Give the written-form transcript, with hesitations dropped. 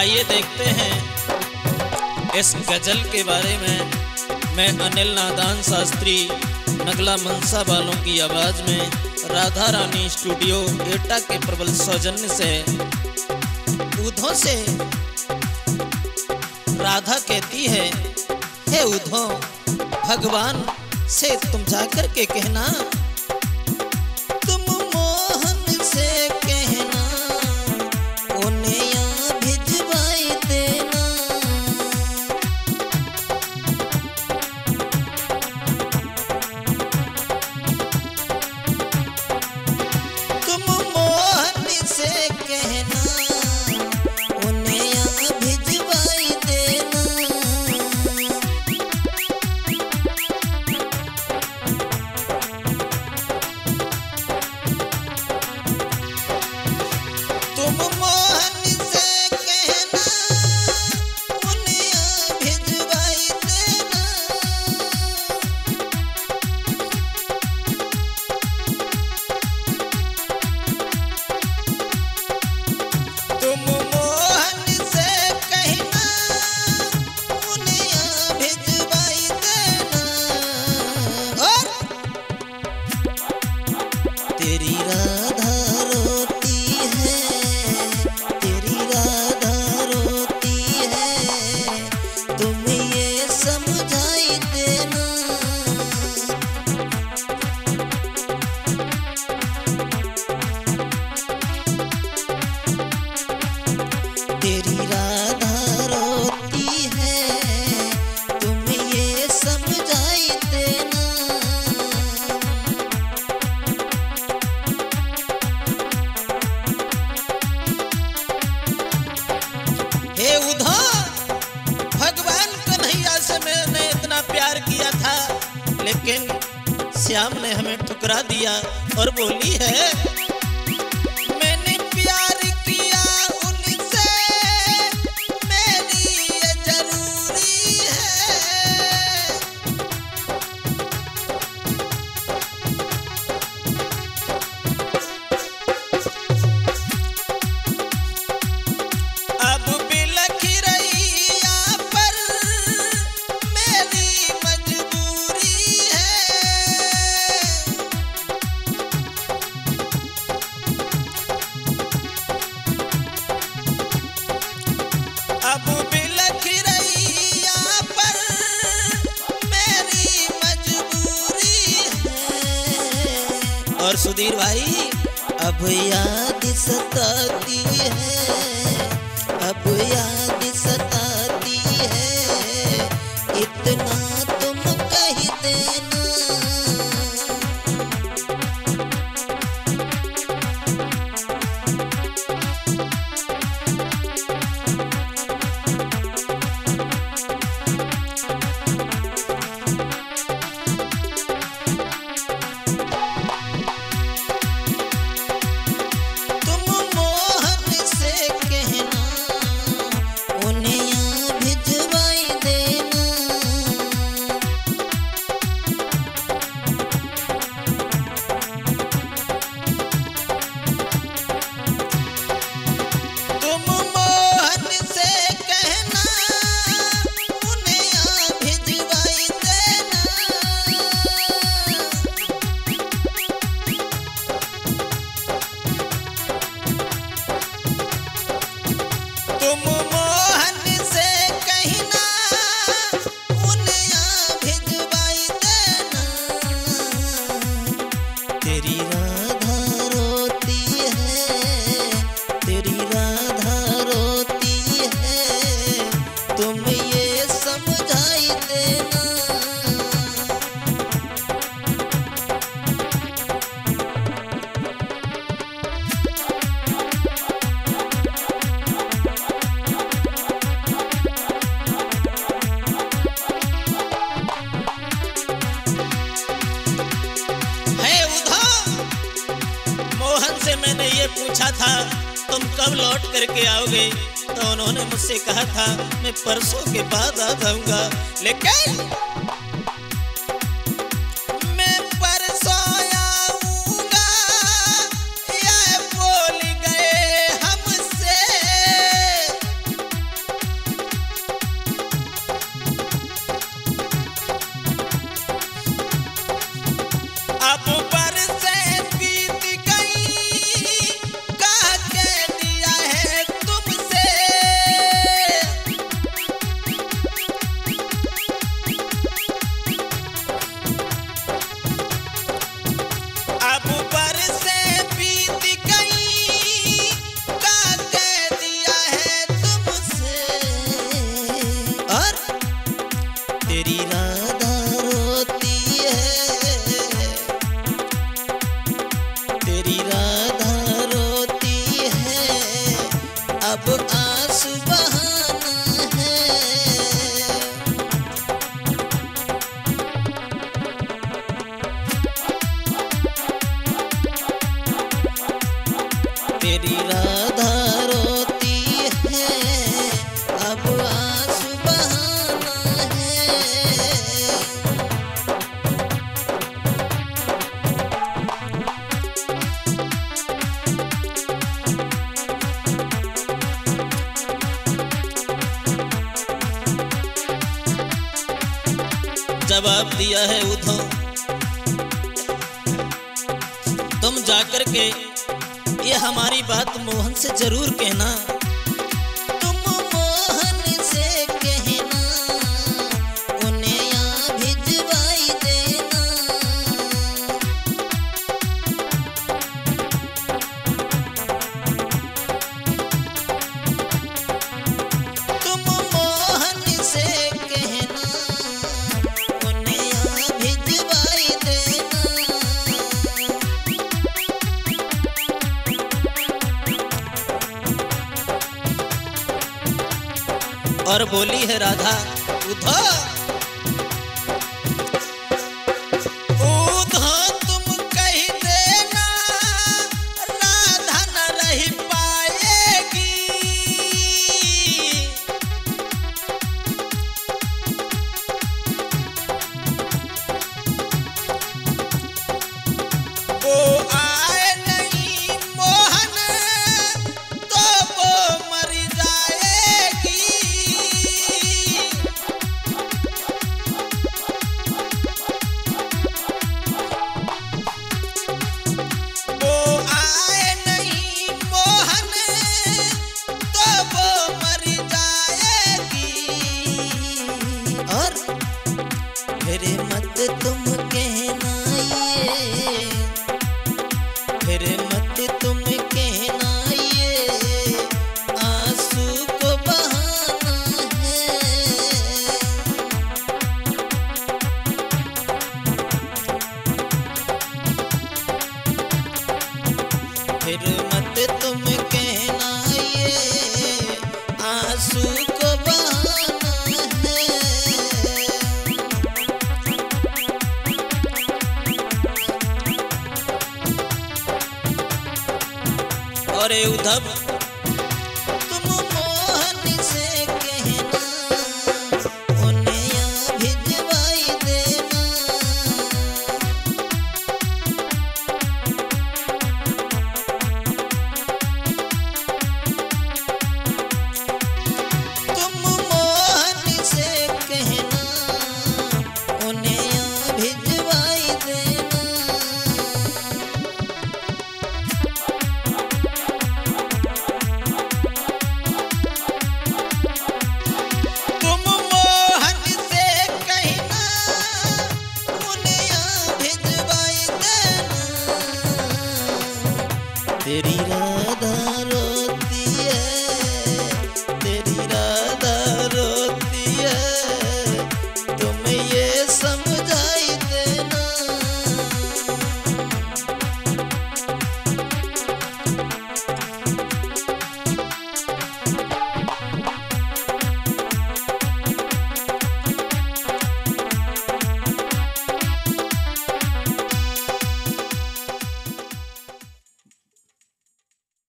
आइए देखते हैं इस गजल के बारे में। मैं अनिल नादान शास्त्री नगला मनसा वालों की आवाज़ में राधा रानी स्टूडियो एटा के प्रबल सौजन्य से ऊधों से राधा कहती है, हे ऊधों भगवान से तुम जाकर के कहना, तेरी राधा रोती है, तेरी राधा रोती है, तुम ये समझाई देना। तेरी राधा रोती है, तुम ये समझाई देना। श्याम ने हमें ठुकरा दिया और बोली है, अब बिलख रही यहाँ पर मेरी मजबूरी है। और सुधीर भाई, अब याद सताती है, अब याद सताती है, इतना तुम कह देना। मैंने ये पूछा था तुम कब लौट करके आओगे, तो उन्होंने मुझसे कहा था मैं परसों के बाद आ जाऊंगा, लेकिन मेरी राधा रोती है, अब आंसू बहाना है। जवाब दिया है उद्धव, तुम जाकर के ये हमारी बात मोहन से जरूर कहना, तुम मोहन से कहना, उन्हें यहाँ भिजवाई देना। तुम मोहन से कहना, उन्हें यहाँ भिजवाई देना। और बोली है राधा, उद्धव तुम कह देना राधा न रह पाएगी। ओ आए नहीं मोहन तो वो मर जाएगी। अरे उद्धव